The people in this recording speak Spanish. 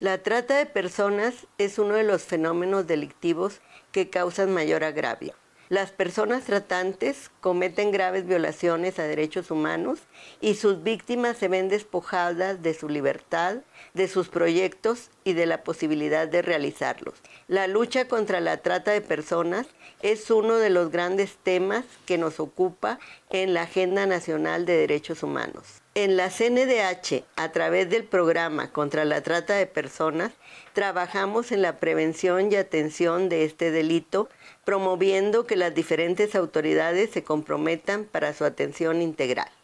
La trata de personas es uno de los fenómenos delictivos que causan mayor agravio. Las personas tratantes cometen graves violaciones a derechos humanos y sus víctimas se ven despojadas de su libertad, de sus proyectos y de la posibilidad de realizarlos. La lucha contra la trata de personas es uno de los grandes temas que nos ocupa en la Agenda Nacional de Derechos Humanos. En la CNDH, a través del programa contra la trata de personas, trabajamos en la prevención y atención de este delito, promoviendo que las diferentes autoridades se comprometan para su atención integral.